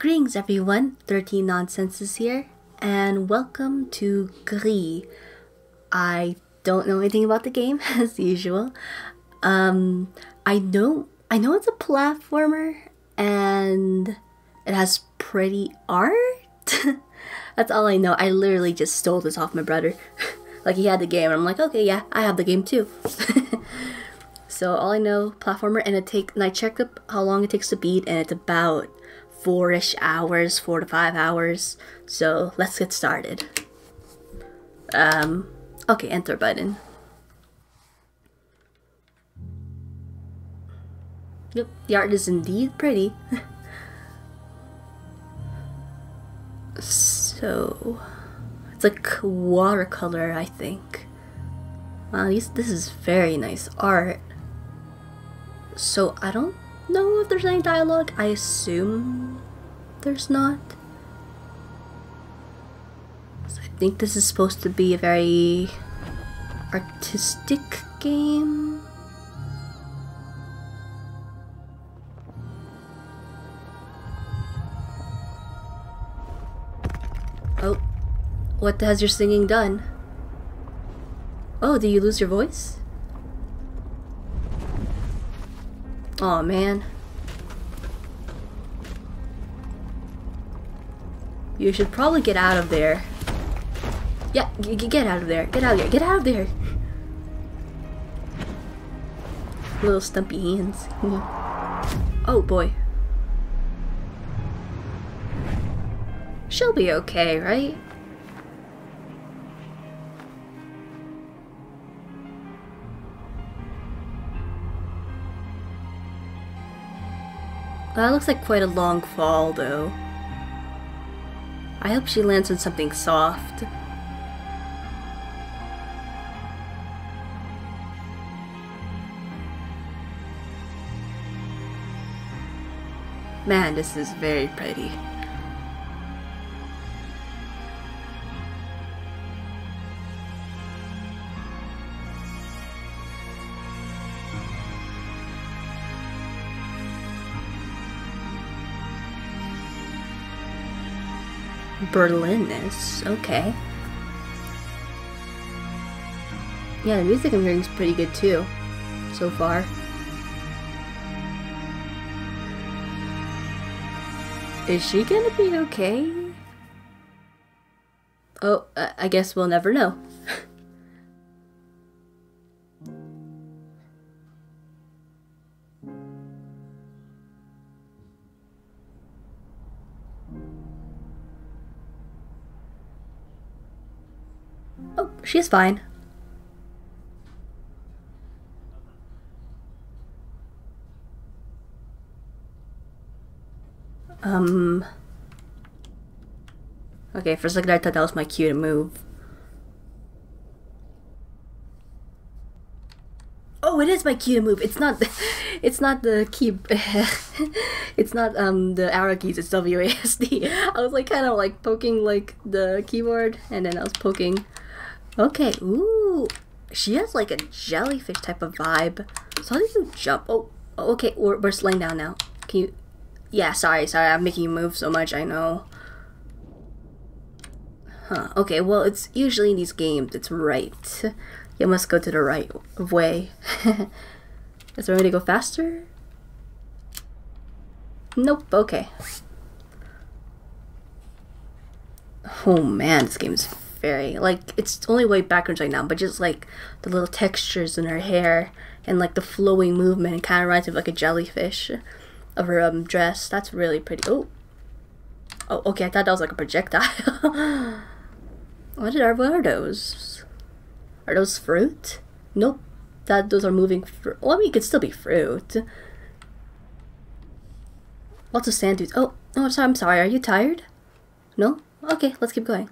Greetings everyone, 13 Nonsenses here, and welcome to Gris. I don't know anything about the game, as usual. I know it's a platformer, and it has pretty art? That's all I know. I literally just stole this off my brother. Like, he had the game, and I'm like, okay, yeah, I have the game too. So all I know, platformer, and I checked up how long it takes to beat, and it's about 4 to 5 hours, so let's get started. Okay, enter button. Yep, the art is indeed pretty. So it's like watercolor, I think. Wow, this is very nice art. So I don't know if there's any dialogue. I assume there's not. So I think this is supposed to be a very artistic game. Oh, what has your singing done? Oh, did you lose your voice? Oh man. You should probably get out of there. Yeah, get out of there. Get out of there. Get out of there. Little stumpy hands. Oh boy. She'll be okay, right? That looks like quite a long fall, though. I hope she lands on something soft. Man, this is very pretty. Berlin is okay. Yeah, the music I'm hearing is pretty good too, so far. Is she gonna be okay? Oh, I guess we'll never know. Oh, she's fine. Okay, for a second I thought that was my cue to move. Oh, it is my cue to move. It's not the key. It's not the arrow keys, it's WASD. I was like kinda like poking like the keyboard, and then I was poking. Okay, ooh, she has like a jellyfish type of vibe. So how do you jump? Oh, okay, we're sliding down now. Can you? Yeah, sorry, I'm making you move so much, I know. Huh, okay, well, it's usually in these games, it's right. You must go to the right way. Is there a way to go faster? Nope, okay. Oh man, this game is very, like, it's only way backwards right now, but just like the little textures in her hair and like the flowing movement, it kind of reminds me of like a jellyfish of her dress. That's really pretty. Oh, okay, I thought that was like a projectile. What are those? Are those fruit? Nope, those are moving fruit. Well, I mean, it could still be fruit. Lots of sand dunes. Oh, no, I'm sorry, are you tired? No? Okay, let's keep going.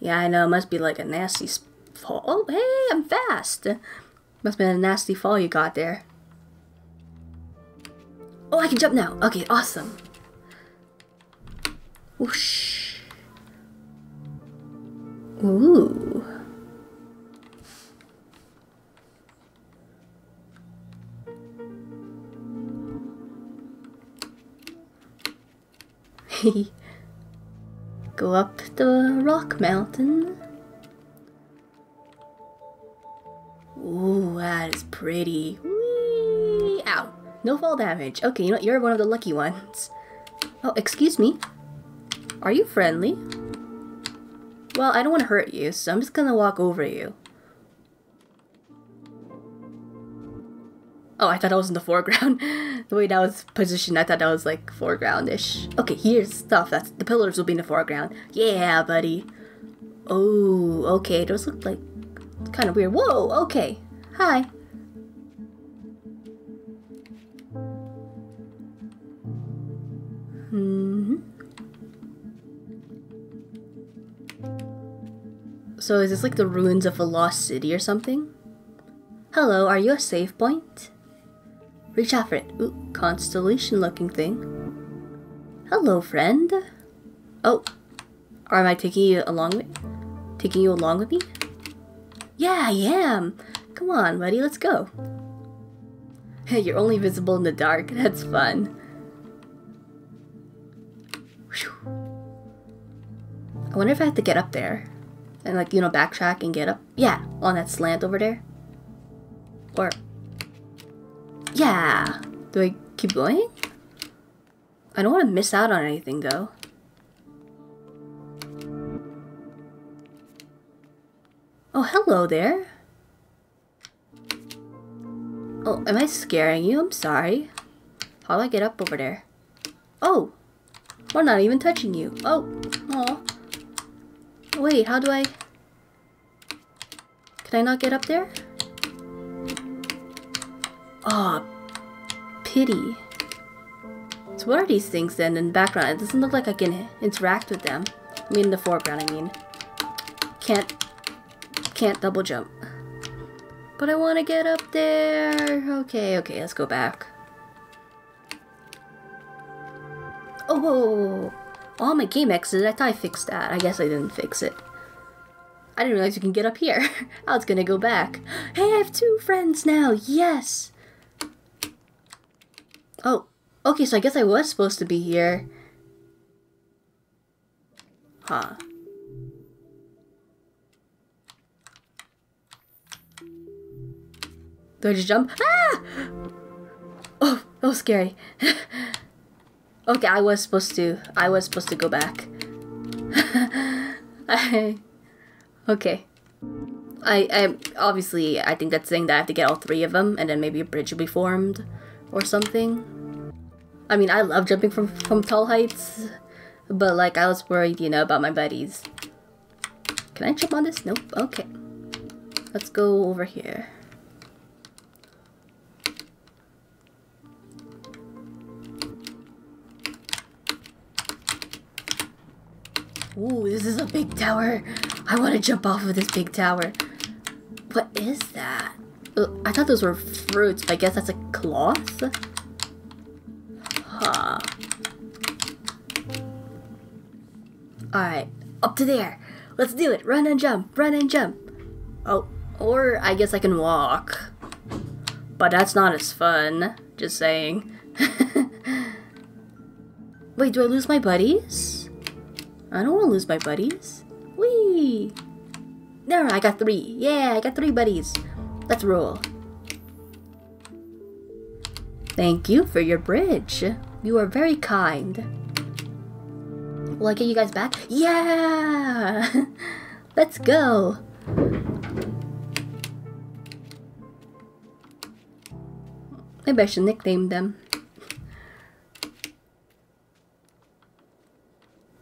Yeah, I know, it must be like a nasty fall. Oh, hey, I'm fast! Must be a nasty fall you got there. Oh, I can jump now! Okay, awesome! Whoosh! Ooh! we go up the rock mountain. Ooh, that is pretty. Whee! Ow! No fall damage. Okay, you know what? You're one of the lucky ones. Oh, excuse me. Are you friendly? Well, I don't want to hurt you, so I'm just gonna walk over you. Oh, I thought I was in the foreground. The way that was positioned, I thought that was like foreground-ish. Okay, here's stuff. That's the pillars will be in the foreground. Yeah, buddy. Oh, okay. Those look like kind of weird. Whoa, okay. Hi. Mm-hmm. So is this like the ruins of a lost city or something? Hello, are you a save point? Reach out for it. Ooh, constellation looking thing. Hello, friend. Oh, am I taking you along with me? Yeah, I am. Come on, buddy, let's go. Hey, you're only visible in the dark. That's fun. Whew. I wonder if I have to get up there and like, you know, backtrack and get up. Yeah, on that slant over there. Or yeah, do I keep going? I don't want to miss out on anything though. Oh, hello there. Oh, am I scaring you? I'm sorry. How do I get up over there? Oh, we're not even touching you. Oh, aw. Wait, how do I... Can I not get up there? Aw, pity. So what are these things then in the background? It doesn't look like I can interact with them. I mean, in the foreground, I mean. Can't double jump. But I want to get up there. Okay, okay, let's go back. Oh, whoa, whoa, whoa. All my game exited. I thought I fixed that. I guess I didn't fix it. I didn't realize you can get up here. I was gonna go back. Hey, I have two friends now. Yes. Oh, okay. So I guess I was supposed to be here. Huh. Do I just jump? Ah! Oh, that was scary. Okay, I was supposed to go back. I think that's saying that I have to get all three of them and then maybe a bridge will be formed or something. I mean, I love jumping from tall heights, but like I was worried, you know, about my buddies. Can I jump on this? Nope. Okay. Let's go over here. Ooh, this is a big tower. I want to jump off of this big tower. What is that? I thought those were fruits, but I guess that's a cloth? Huh. Alright, up to there. Let's do it. Run and jump. Run and jump. Oh, or I guess I can walk. But that's not as fun. Just saying. Wait, do I lose my buddies? I don't want to lose my buddies. Whee! No, I got three. Yeah, I got three buddies. Let's roll. Thank you for your bridge. You are very kind. Will I get you guys back? Yeah! Let's go. Maybe I should nickname them.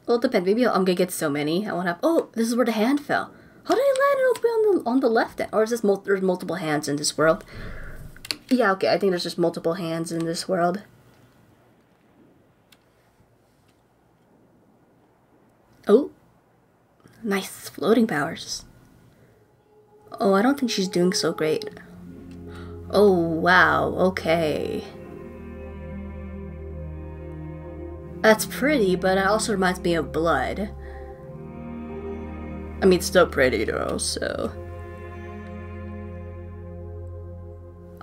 Well, it depends. Maybe I'm gonna get so many. I won't have. Oh, this is where the hand fell. How did I land it on the left end? Or is this there's multiple hands in this world? Yeah, okay. I think there's just multiple hands in this world. Oh, nice floating powers. Oh, I don't think she's doing so great. Oh wow. Okay. That's pretty, but it also reminds me of blood. I mean, it's still pretty though, so...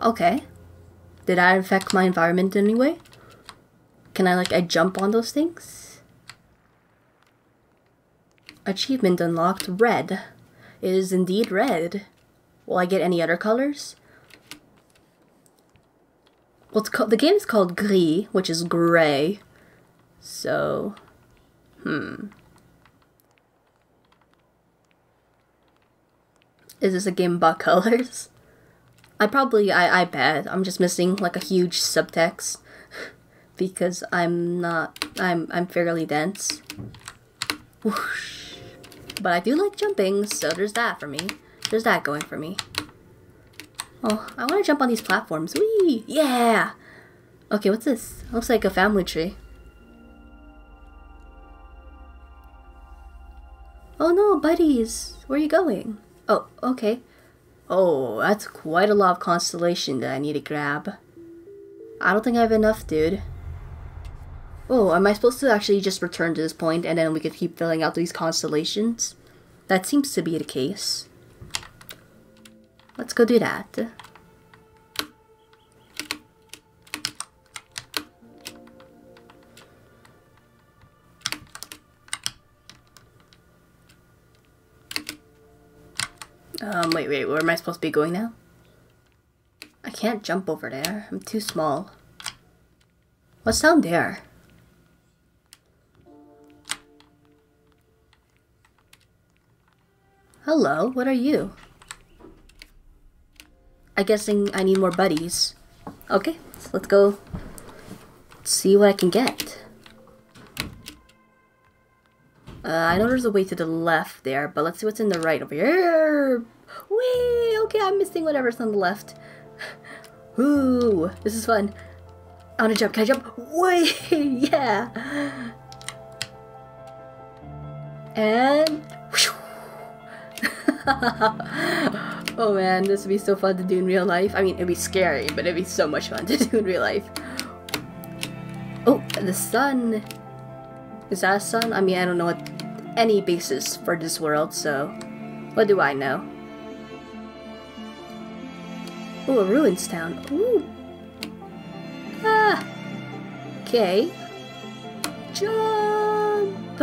Okay. Did I affect my environment in any way? Can I jump on those things? Achievement unlocked, red. It is indeed red. Will I get any other colors? Well, it's called, the game is called Gris, which is gray. So, Is this a game about colors? I bet. I'm just missing like a huge subtext because I'm fairly dense. Whoosh. But I do like jumping, so there's that for me. There's that going for me. Oh, I want to jump on these platforms. Whee! Yeah! Okay, what's this? Looks like a family tree. Oh no, buddies! Where are you going? Oh, okay. Oh, that's quite a lot of constellation that I need to grab. I don't think I have enough, dude. Oh, am I supposed to actually just return to this point and then we could keep filling out these constellations? That seems to be the case. Let's go do that. Wait, where am I supposed to be going now? I can't jump over there. I'm too small. What's down there? Hello, what are you? I'm guessing I need more buddies. Okay, so let's go see what I can get. I know there's a way to the left there, but let's see what's in the right over here. Whee! Okay, I'm missing whatever's on the left. Ooh, this is fun. I wanna jump, can I jump? Whee! Yeah! And... Oh man, this would be so fun to do in real life. I mean, it'd be scary, but it'd be so much fun to do in real life. Oh, the sun! Is that a sun? I mean, I don't know what any basis for this world, so what do I know? Ooh, a ruins town. Ooh! Ah! Okay. Jump!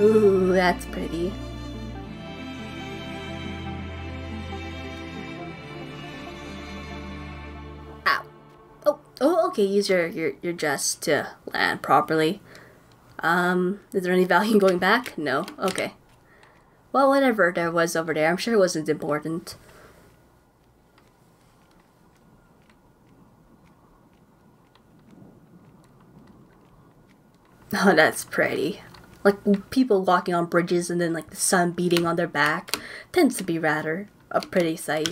Ooh, that's pretty. Oh, okay, use your jest to land properly. Is there any value in going back? No? Okay. Well, whatever there was over there, I'm sure it wasn't important. Oh, that's pretty. Like, people walking on bridges and then, like, the sun beating on their back tends to be rather a pretty sight.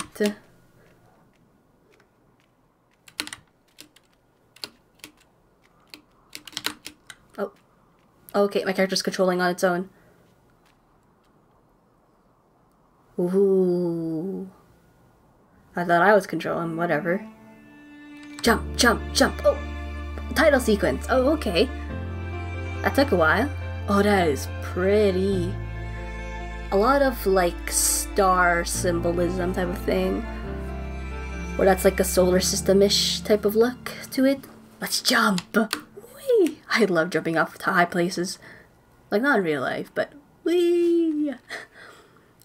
Okay, my character's controlling on its own. Ooh. I thought I was controlling, whatever. Jump, jump, jump. Oh! Title sequence. Oh, okay. That took a while. Oh, that is pretty. A lot of, like, star symbolism type of thing. Or that's like a solar system-ish type of look to it. Let's jump! I love jumping off to high places. Like, not in real life, but whee!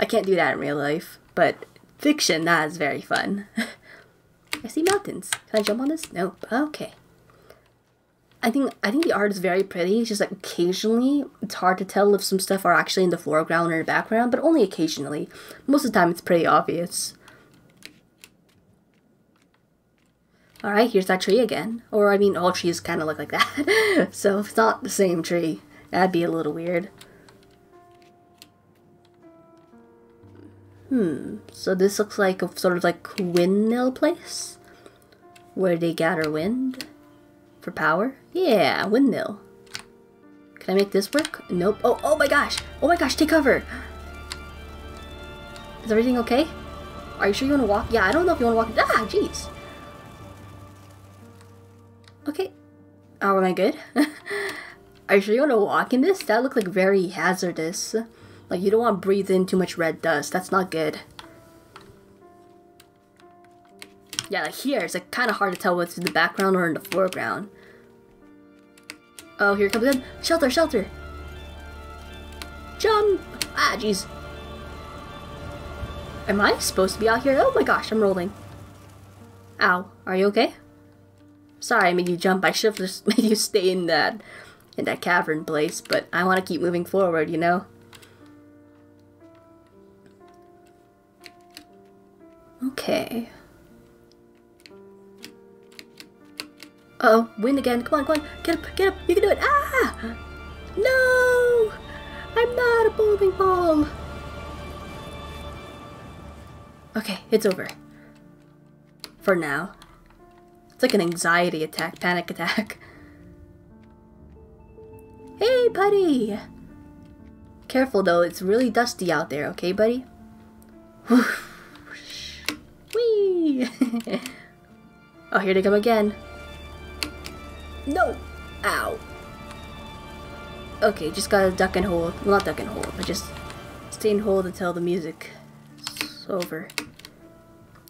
I can't do that in real life, but fiction, that is very fun. I see mountains. Can I jump on this? Nope. Okay. I think the art is very pretty. It's just like occasionally, it's hard to tell if some stuff are actually in the foreground or the background, but only occasionally. Most of the time, it's pretty obvious. Alright, here's that tree again. Or, I mean, all trees kind of look like that. So, if it's not the same tree, that'd be a little weird. So this looks like a sort of like windmill place? Where they gather wind? For power? Yeah, windmill. Can I make this work? Nope. Oh, oh my gosh! Oh my gosh, take cover! Is everything okay? Are you sure you want to walk? Yeah, I don't know if you want to walk. Ah, jeez! Okay. Oh, am I good? Are you sure you want to walk in this? That looked like very hazardous. Like, you don't want to breathe in too much red dust. That's not good. Yeah, like here, it's like kind of hard to tell what's in the background or in the foreground. Oh, here comes in. Shelter, shelter! Jump! Ah, jeez. Am I supposed to be out here? Oh my gosh, I'm rolling. Ow, are you okay? Sorry I made you jump. I should have just made you stay in that cavern place, but I want to keep moving forward, you know? Okay. Uh-oh, win again. Come on, come on. Get up. You can do it. Ah! No! I'm not a bowling ball. Okay, it's over. For now. It's like an anxiety attack, panic attack. Hey, buddy! Careful though, it's really dusty out there, okay, buddy? Whee! Oh, here they come again. No! Ow! Okay, just gotta duck and hold. Well, not duck and hold, but just stay and hold until the music's over.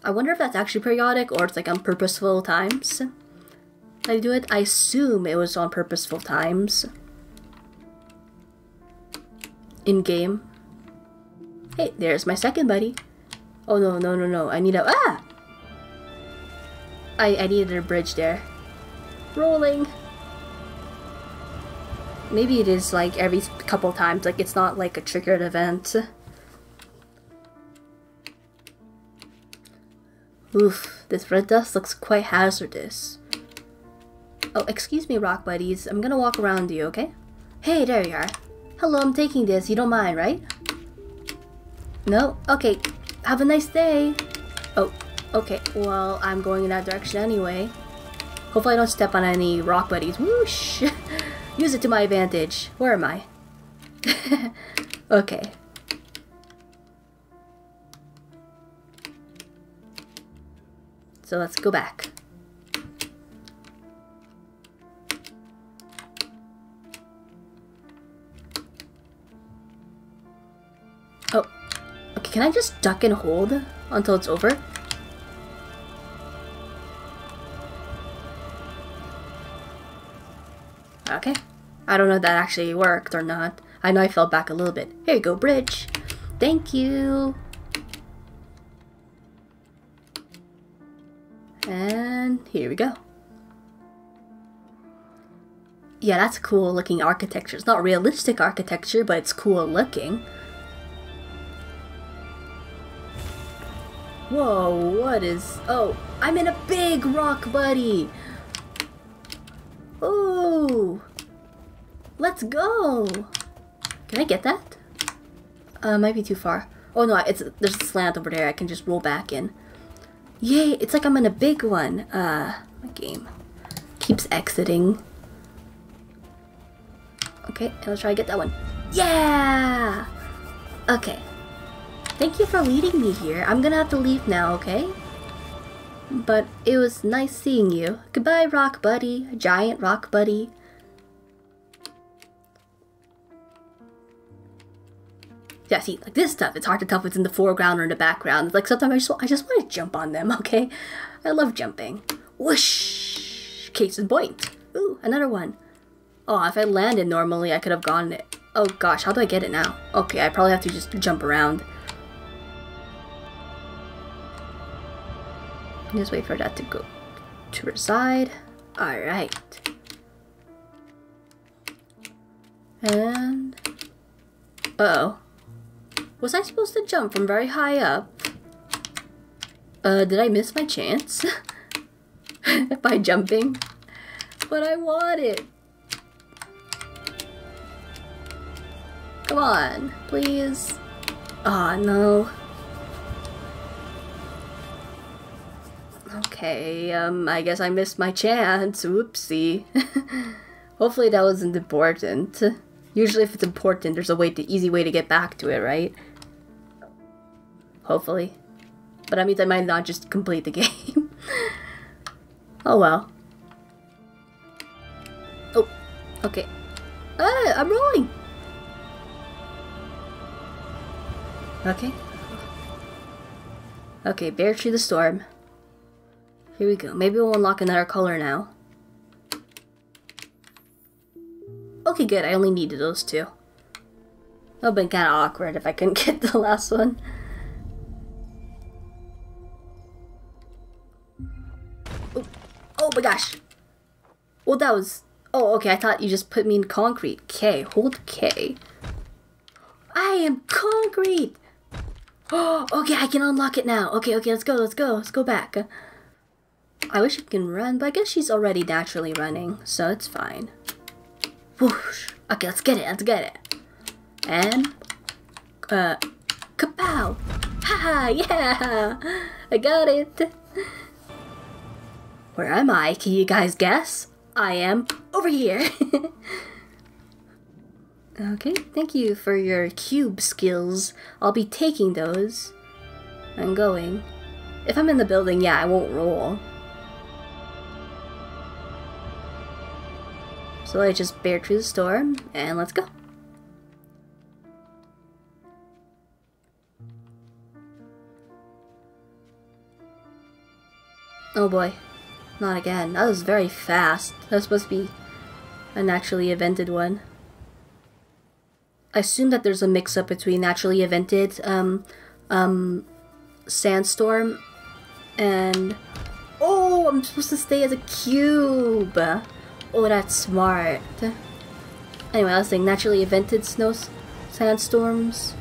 I wonder if that's actually periodic or it's like on purposeful times I do it. I assume it was on purposeful times. In game. Hey, there's my second buddy. Oh no, no, no, no. I need a. Ah! I needed a bridge there. Rolling. Maybe it is like every couple times, like it's not like a triggered event. Oof, this red dust looks quite hazardous. Oh, excuse me, rock buddies. I'm gonna walk around you, okay? Hey, there you are. Hello, I'm taking this. You don't mind, right? No? Okay, have a nice day. Oh, okay. Well, I'm going in that direction anyway. Hopefully I don't step on any rock buddies. Whoosh! Use it to my advantage. Where am I? Okay. So let's go back. Oh, okay, can I just duck and hold until it's over? Okay, I don't know if that actually worked or not. I know I fell back a little bit. Here you go, bridge. Thank you. And here we go. Yeah, that's cool looking architecture. It's not realistic architecture, but it's cool looking. Whoa, what is... Oh, I'm in a big rock buddy. Oh, let's go. Can I get that? Might be too far. Oh no, there's a slant over there. I can just roll back in. Yay, it's like I'm in a big one. My game keeps exiting. Okay, and let's try to get that one. Yeah! Okay. Thank you for leading me here. I'm gonna have to leave now, okay? But it was nice seeing you. Goodbye, rock buddy. Giant rock buddy. Yeah, see, like this stuff, it's hard to tell if it's in the foreground or in the background. Like sometimes I just want to jump on them, okay? I love jumping. Whoosh! Case in point. Ooh, another one. Oh, if I landed normally, I could have gotten it. Oh gosh, how do I get it now? Okay, I probably have to just jump around. Just wait for that to go to reside. Alright. And... uh-oh. Was I supposed to jump from very high up? Did I miss my chance? By jumping? But I want it! Come on, please. Aw, no. Okay, I guess I missed my chance. Whoopsie. Hopefully that wasn't important. Usually if it's important, there's a way easy way to get back to it, right? Hopefully. But I mean, I might not just complete the game. Oh well. Oh, okay. Ah, I'm rolling! Okay. Okay, bear through the storm. Here we go. Maybe we'll unlock another color now. Okay, good. I only needed those two. It would've been kind of awkward if I couldn't get the last one. Oh, oh my gosh! Well, that was... Oh, okay, I thought you just put me in concrete. K, hold K. I am concrete! Oh, okay, I can unlock it now. Okay, okay, let's go back. I wish I can run, but I guess she's already naturally running, so it's fine. Whoosh. Okay, let's get it. And, kapow! Ha, yeah! I got it! Where am I? Can you guys guess? I am over here! Okay, thank you for your cube skills. I'll be taking those. I'm going. If I'm in the building, yeah, I won't roll. So I just bear through the storm, and let's go. Oh boy. Not again. That was very fast. That was supposed to be a naturally evented one. I assume that there's a mix-up between naturally evented sandstorm and... Oh, I'm supposed to stay as a cube! Oh, that's smart. Anyway, I was saying naturally evented sandstorms.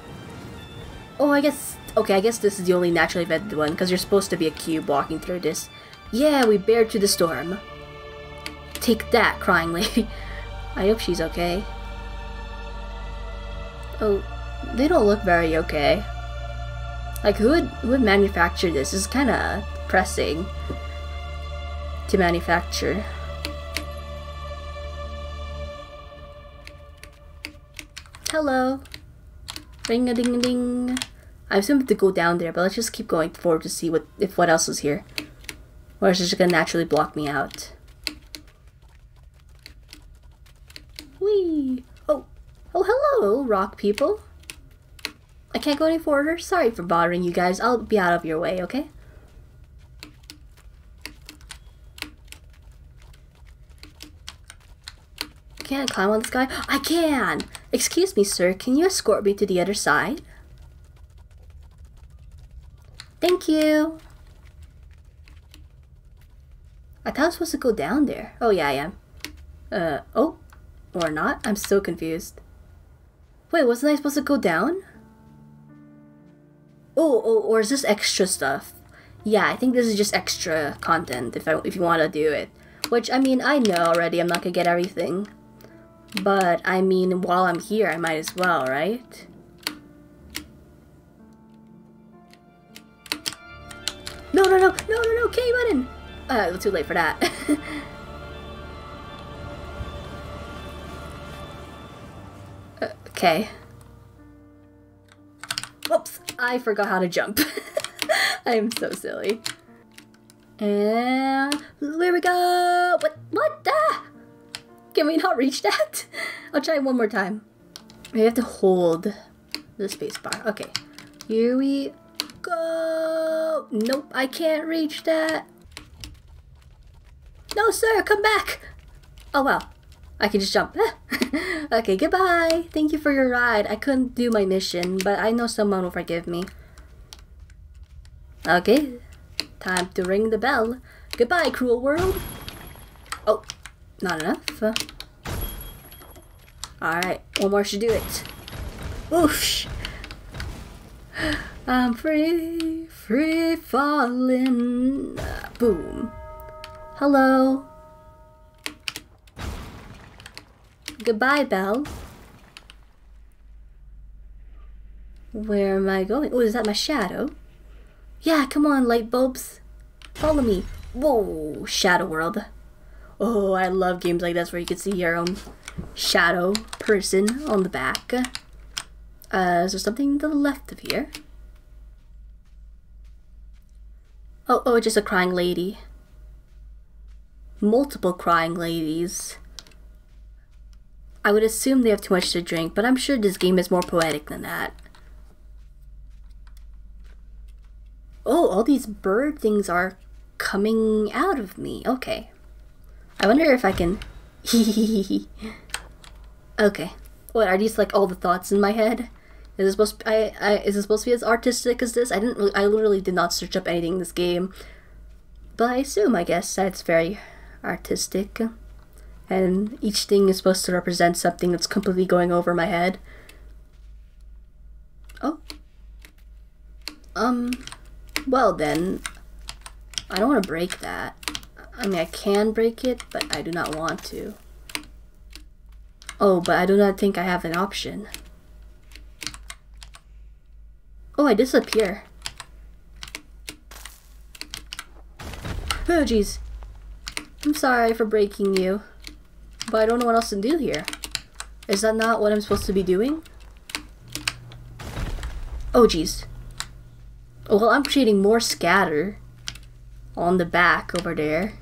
Oh, I guess... Okay, I guess this is the only naturally evented one, because you're supposed to be a cube walking through this. Yeah, we bared to the storm. Take that, crying lady. I hope she's okay. Oh, they don't look very okay. Like, who would manufacture this? It's kind of pressing to manufacture. Hello. Ring-a-ding-a-ding. I assume we have to go down there, but let's just keep going forward to see what else is here. Or is it just gonna naturally block me out? Whee! Oh! Oh, hello, rock people! I can't go any further. Sorry for bothering you guys. I'll be out of your way, okay? Can I climb on this guy? I can! Excuse me, sir. Can you escort me to the other side? Thank you! I thought I was supposed to go down there. Oh yeah, I am. Oh? Or not? I'm so confused. Wait, wasn't I supposed to go down? Oh, or is this extra stuff? Yeah, I think this is just extra content if you want to do it. Which, I mean, I know already I'm not gonna get everything. But, I mean, while I'm here, I might as well, right? No, K button! Too late for that. Okay. Whoops! I forgot how to jump. I am so silly. And... There we go! What? Ah! Can we not reach that? I'll try one more time. We have to hold the space bar. Okay. Here we go! Nope, I can't reach that. No, sir, come back! Oh, well. I can just jump. Okay, goodbye! Thank you for your ride. I couldn't do my mission, but I know someone will forgive me. Okay. Time to ring the bell. Goodbye, cruel world! Oh, not enough. Alright, one more should do it. Oof! I'm free, free falling. Boom. Hello. Goodbye, Belle. Where am I going? Oh, is that my shadow? Yeah, come on, light bulbs. Follow me. Whoa, shadow world. Oh, I love games like this where you can see your own shadow person on the back. Is there something to the left of here? Oh, just a crying lady. Multiple crying ladies. I would assume they have too much to drink, but I'm sure this game is more poetic than that. Oh, all these bird things are coming out of me. Okay. I wonder if I can... Okay. What, are these like all the thoughts in my head? Is it supposed to be, is it supposed to be as artistic as this? I literally did not search up anything in this game, but I assume, I guess, that it's very artistic, and each thing is supposed to represent something that's completely going over my head. Oh. Well then, I don't want to break that. I mean, I can break it, but I do not want to. Oh, but I do not think I have an option. Oh, I disappear. Oh, jeez. I'm sorry for breaking you, but I don't know what else to do here. Is that not what I'm supposed to be doing? Oh, jeez. Oh, well, I'm creating more scatter on the back over there.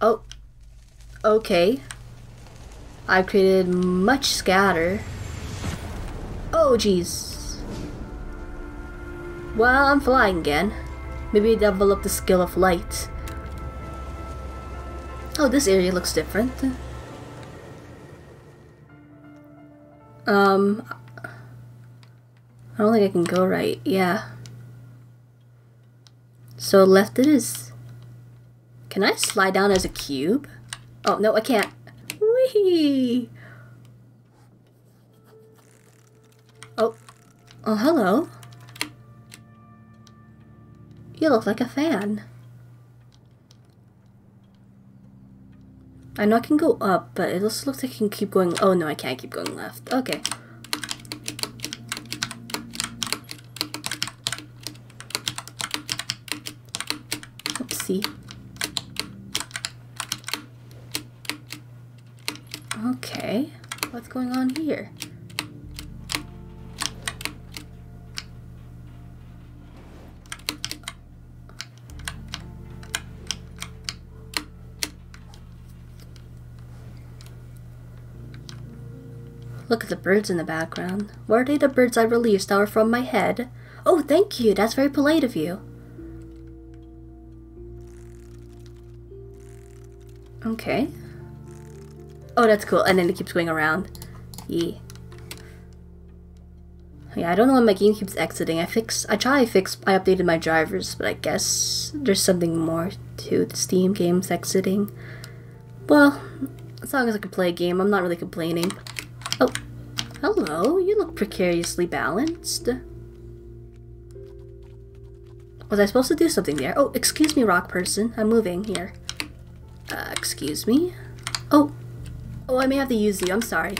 Oh. Okay. I've created much scatter. Oh, jeez. Well, I'm flying again. Maybe develop the skill of light. Oh, this area looks different. I don't think I can go right. Yeah. So left it is. Can I slide down as a cube? Oh, no, I can't. Whee! Oh. Oh, hello. You look like a fan. I know I can go up, but it also looks like I can keep going. Oh, no, I can't keep going left. Okay. Oopsie. Okay. What's going on here? Look at the birds in the background. Were they the birds I released that were from my head? Oh, thank you. That's very polite of you. Okay. Oh, that's cool. And then it keeps going around. Yeah. Yeah, I don't know why my game keeps exiting. I updated my drivers, but I guess there's something more to the Steam games exiting. Well, as long as I can play a game, I'm not really complaining. Oh, hello, you look precariously balanced. Was I supposed to do something there? Oh, excuse me, rock person. I'm moving here. Excuse me. Oh, oh, I may have to use you. I'm sorry.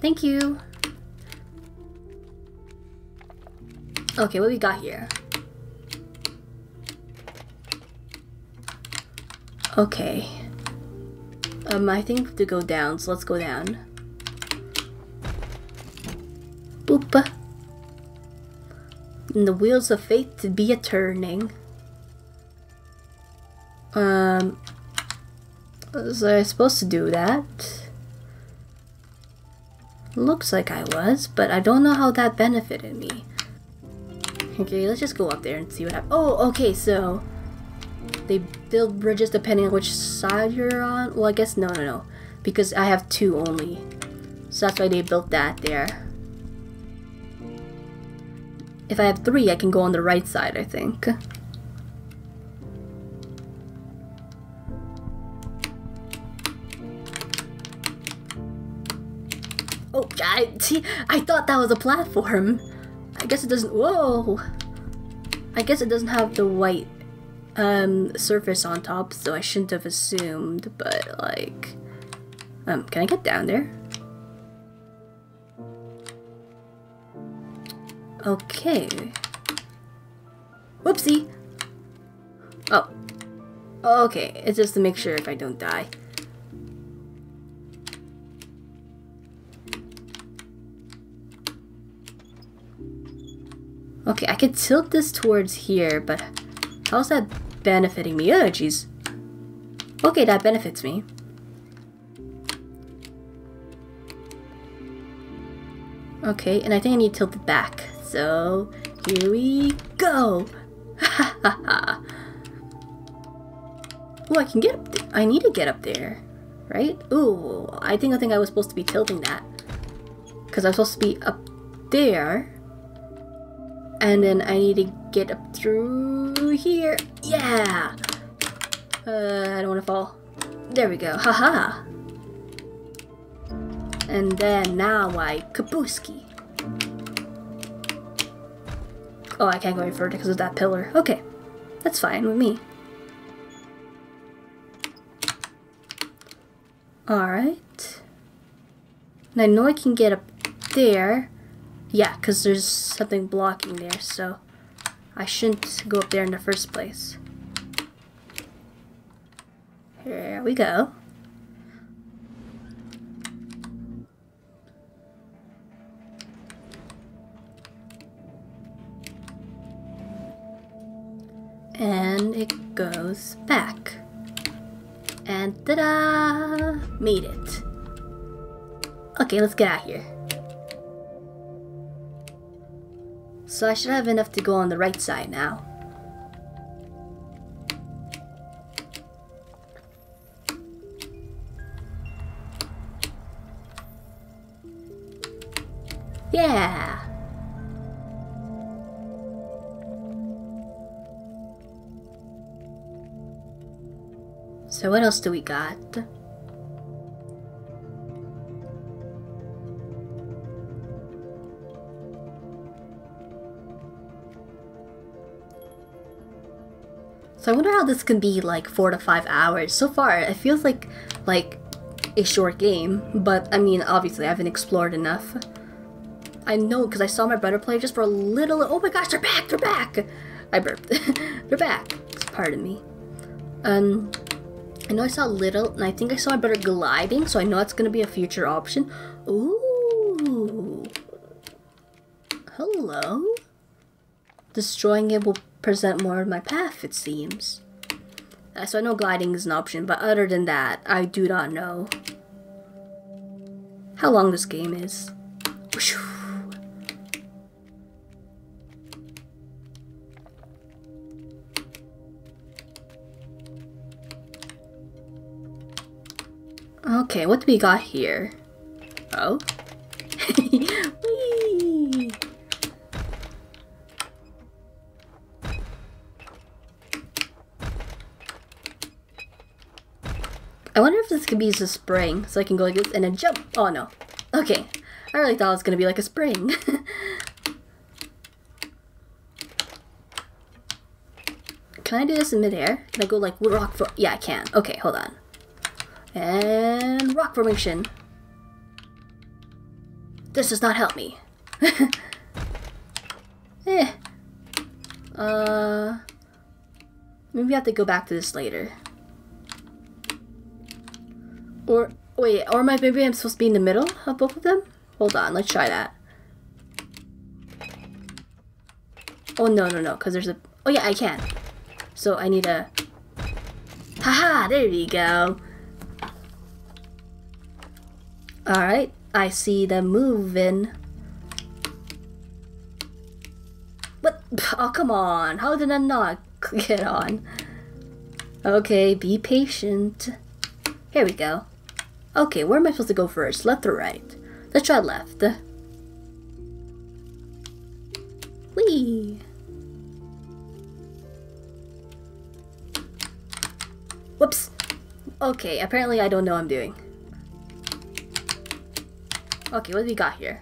Thank you. Okay, what we got here? Okay. I think we have to go down, so let's go down. Boop. And the wheels of fate to be a turning. Was I supposed to do that? Looks like I was, but I don't know how that benefited me. Okay, let's just go up there and see what happens. Oh, okay, so they build bridges depending on which side you're on. Well, I guess no, because I have two only. So that's why they built that there. If I have three, I can go on the right side, I think. Oh, I thought that was a platform. I guess it doesn't, whoa. I guess it doesn't have the white surface on top, so I shouldn't have assumed, but like, can I get down there? Okay. Whoopsie. Oh. Okay, it's just to make sure if I don't die. Okay, I could tilt this towards here, but how's that benefiting me? Oh, jeez. Okay, that benefits me. Okay, and I think I need to tilt it back. So, here we go! Ha ha ha! Oh, I can get up there. I need to get up there. right? Ooh, I think I was supposed to be tilting that. Because I was supposed to be up there. And then I need to get up through here. Yeah! I don't want to fall. There we go. Haha! And then now I kabooski. Oh, I can't go any further because of that pillar. Okay. That's fine with me. Alright. And I know I can get up there. Yeah, because there's something blocking there, so I shouldn't go up there in the first place. Here we go. And it goes back. And ta-da! Made it. Okay, let's get out of here. So I should have enough to go on the right side now. Yeah! So what else do we got? So I wonder how this can be like 4 to 5 hours. So far, it feels like a short game, but I mean, obviously, I haven't explored enough. I know because I saw my brother play just for a little. Oh my gosh, they're back! They're back! I burped. They're back. Pardon me. I know I saw little, and I think I saw my brother gliding, so I know it's gonna be a future option. Ooh. Hello? Destroying it will present more of my path, it seems. So I know gliding is an option, but other than that, I do not know how long this game is. Okay, what do we got here? Oh. Whee! I wonder if this could be a spring, so I can go like this and then jump. Oh no. Okay. I really thought it was gonna be like a spring. Can I do this in midair? Can I go like rock for? Yeah, I can. Okay, hold on. And rock formation. This does not help me. Maybe I have to go back to this later. Or wait, or maybe I'm supposed to be in the middle of both of them? Hold on, let's try that. Oh no, because there's a. Oh yeah, I can. So I need a. Haha! There we go. Alright, I see them moving. What? Oh, come on. How did I not get on? Okay, be patient. Here we go. Okay, where am I supposed to go first? Left or right? Let's try left. Whee! Whoops. Okay, apparently I don't know what I'm doing. Okay, what do we got here?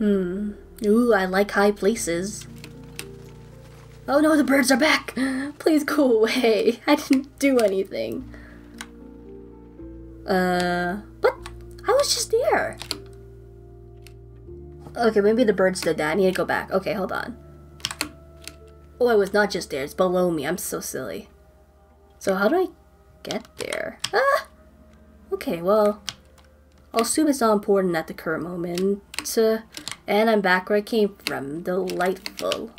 Ooh, I like high places. Oh no, the birds are back! Please go away. I didn't do anything. What? I was just there. Okay, maybe the birds did that. I need to go back. Okay, hold on. Oh, I was not just there. It's below me. I'm so silly. So how do I get there? Ah! Okay, well, I'll assume it's not important at the current moment. And I'm back where I came from. Delightful.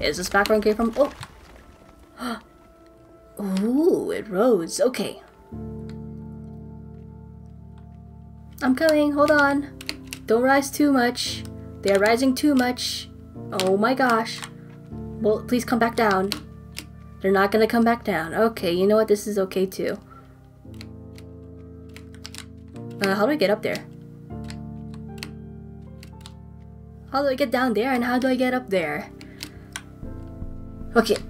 Is this back where I came from? Oh! Ooh, it rose. Okay. I'm coming. Hold on. Don't rise too much. They are rising too much. Oh my gosh. Well, please come back down. They're not gonna come back down. Okay, you know what? This is okay too. How do I get up there? How do I get down there, and how do I get up there? Okay, it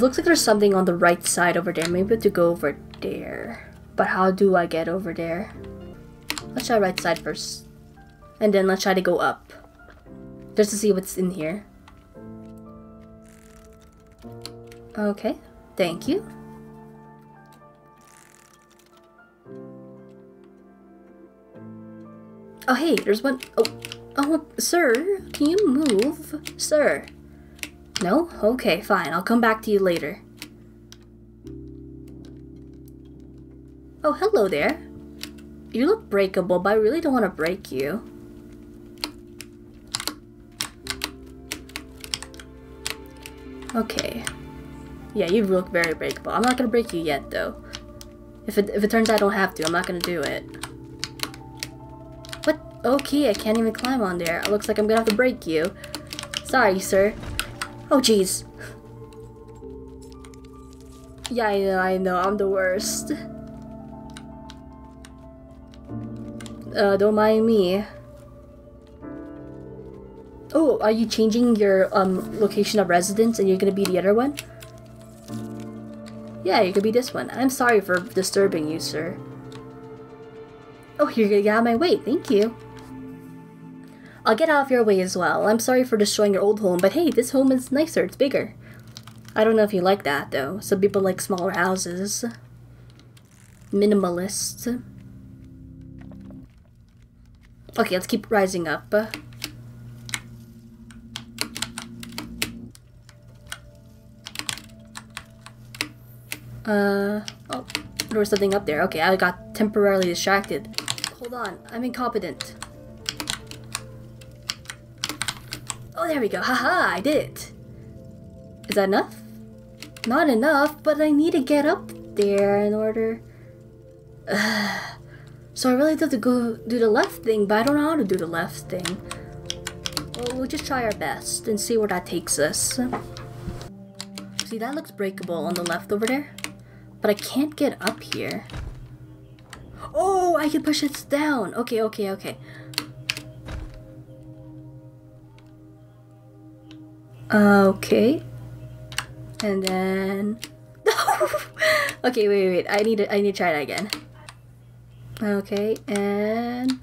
looks like there's something on the right side over there. Maybe I have to go over there. But how do I get over there? Let's try right side first. And then let's try to go up. Just to see what's in here. Okay, thank you. Oh hey, there's one. Oh, sir, can you move? Sir. No? Okay, fine. I'll come back to you later. Oh, hello there. You look breakable, but I really don't want to break you. Okay. Yeah, you look very breakable. I'm not gonna break you yet, though. If it turns out I don't have to, I'm not gonna do it. What? Okay, I can't even climb on there. It looks like I'm gonna have to break you. Sorry, sir. Oh, jeez. Yeah, I know. I'm the worst. Don't mind me. Oh, are you changing your location of residence and you're gonna be the other one? Yeah, you could be this one. I'm sorry for disturbing you, sir. Oh, you're gonna get out of my way. Thank you. I'll get out of your way as well. I'm sorry for destroying your old home, but hey, this home is nicer. It's bigger. I don't know if you like that, though. Some people like smaller houses. Minimalist. Okay, let's keep rising up. Oh, there was something up there. Okay, I got temporarily distracted. Hold on, I'm incompetent. Oh, there we go. Haha, I did it. Is that enough? Not enough, but I need to get up there in order. So I really have to go do the left thing, but I don't know how to do the left thing. Well, we'll just try our best and see where that takes us. See, that looks breakable on the left over there. But I can't get up here. Oh, I can push it down. Okay, okay, okay. Okay. And then... okay, wait. I need to try that again. Okay, and...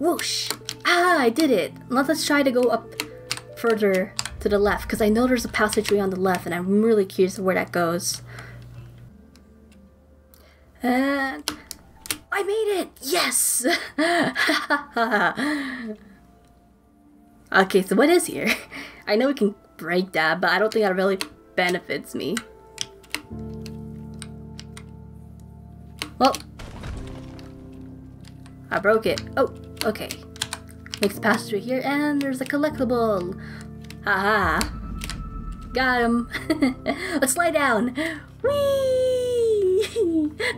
whoosh! Ah, I did it! Now let's try to go up further to the left, because I know there's a passageway on the left, and I'm really curious where that goes. And I made it! Yes! Okay, so what is here? I know we can break that, but I don't think that really benefits me. Well, I broke it. Oh, okay. Next pass through here, and there's a collectible. Haha. Got him. Let's slide down. Whee!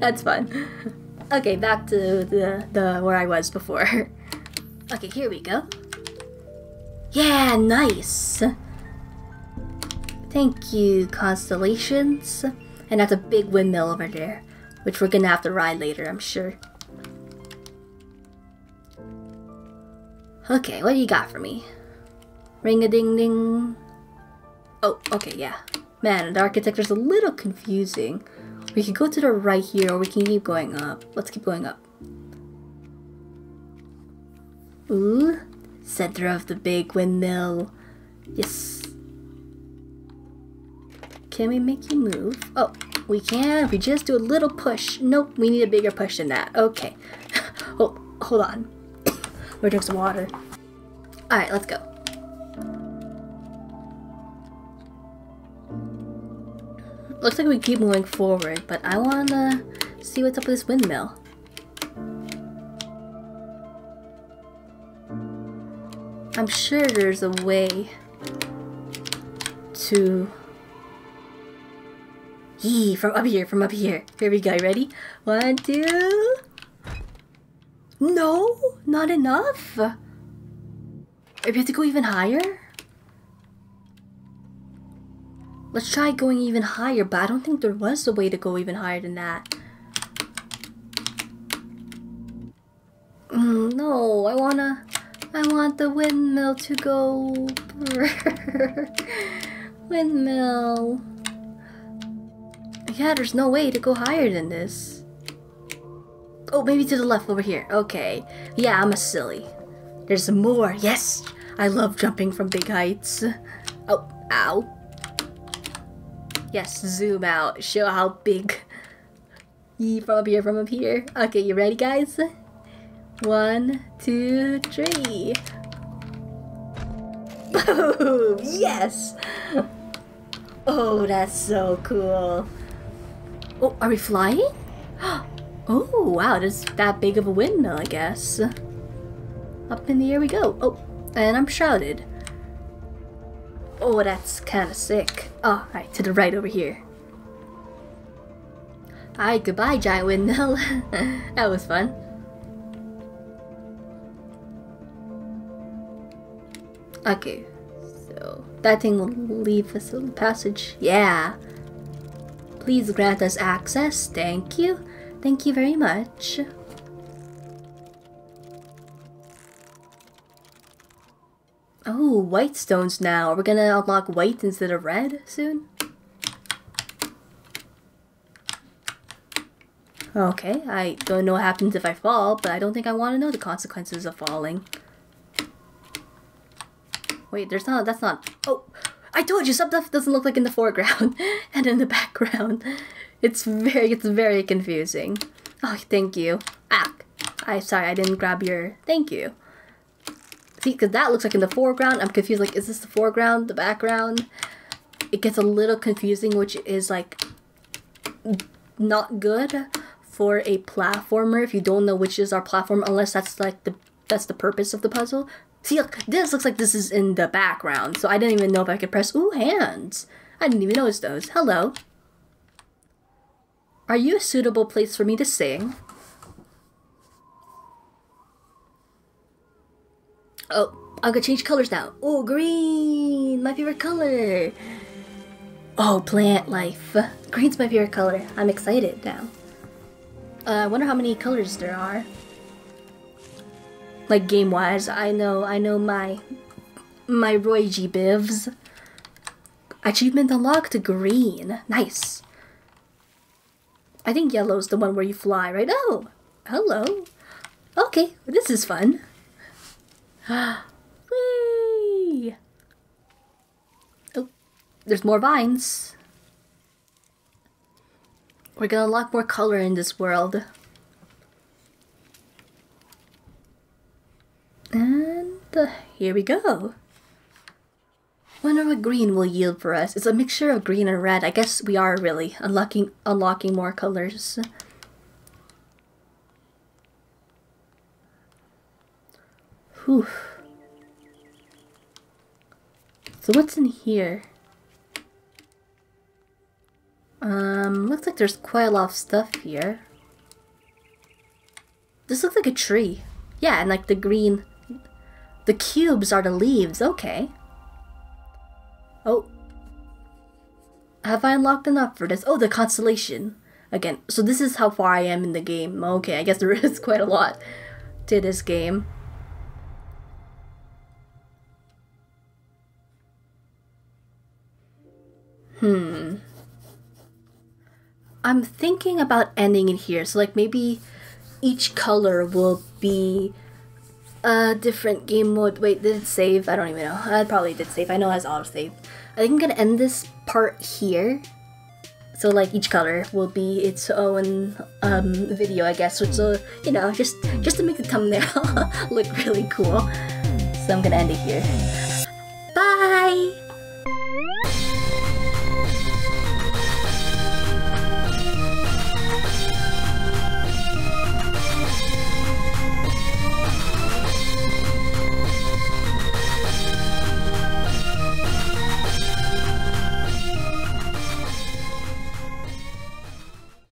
That's fun. Okay, back to the where I was before. Okay, here we go. Yeah, nice. Thank you, constellations. And that's a big windmill over there, which we're gonna have to ride later, I'm sure. Okay, what do you got for me? Ring-a-ding-ding. Oh, okay, yeah. Man, the architecture's a little confusing. We can go to the right here, or we can keep going up. Let's keep going up. Ooh, center of the big windmill. Yes. Can we make you move? Oh, we can. If we just do a little push. Nope, we need a bigger push than that. Okay. Oh, hold on. We're drinking some water. All right, let's go. Looks like we keep moving forward, but I wanna see what's up with this windmill. I'm sure there's a way to... Yee, from up here. Here we go, ready? 1, 2... No, not enough? Maybe I have to go even higher? Let's try going even higher, but I don't think there was a way to go even higher than that. No, I want the windmill to go. Windmill. Yeah, there's no way to go higher than this. Oh, maybe to the left over here. Okay. Yeah, I'm a silly. There's more. Yes! I love jumping from big heights. Oh, ow. Yes, zoom out. Show how big. From up here, from up here. Okay, you ready, guys? 1, 2, 3. Boom! Yes! Oh, that's so cool. Oh, are we flying? Oh, wow, that's that big of a windmill, I guess. Up in the air we go. Oh, and I'm shrouded. Oh, that's kind of sick. Oh, right, to the right over here. Alright, goodbye, giant windmill. That was fun. Okay, so that thing will leave us a little passage. Yeah. Please grant us access. Thank you. Thank you very much. Oh, white stones now. Are we gonna unlock white instead of red soon? Okay, I don't know what happens if I fall, but I don't think I want to know the consequences of falling. Wait, there's not, that's not, oh, I told you, stuff doesn't look like in the foreground and in the background. It's very confusing. Oh, thank you. Ah, sorry, I didn't grab your, thank you. See, because that looks like in the foreground, I'm confused, like, is this the foreground, the background? It gets a little confusing, which is, like, not good for a platformer if you don't know which is our platform, unless that's, like, that's the purpose of the puzzle. See, look, this looks like this is in the background, so I didn't even know if I could press, ooh, hands. I didn't even notice those. Hello. Are you a suitable place for me to sing? Oh, I'm gonna change colors now. Oh, green, my favorite color. Oh, plant life. Green's my favorite color. I'm excited now. I wonder how many colors there are. Like game-wise, I know my Roy G. Bivs. Achievement unlocked, green. Nice. I think yellow's the one where you fly, right? Oh, hello. Okay, this is fun. Whee! Oh, there's more vines. We're gonna unlock more color in this world. And here we go. Wonder what green will yield for us. It's a mixture of green and red. I guess we are really unlocking more colors. Whew. So what's in here? Looks like there's quite a lot of stuff here. This looks like a tree. Yeah, and like the green... The cubes are the leaves, okay. Oh. Have I unlocked enough for this? Oh, the constellation. Again, so this is how far I am in the game. Okay, I guess there is quite a lot to this game. I'm thinking about ending it here. So like maybe each color will be a different game mode. Wait, did it save? I don't even know. I probably did save. I know it has autosave. I think I'm gonna end this part here. So like each color will be its own video, I guess. So you know, just to make the thumbnail look really cool. So I'm gonna end it here.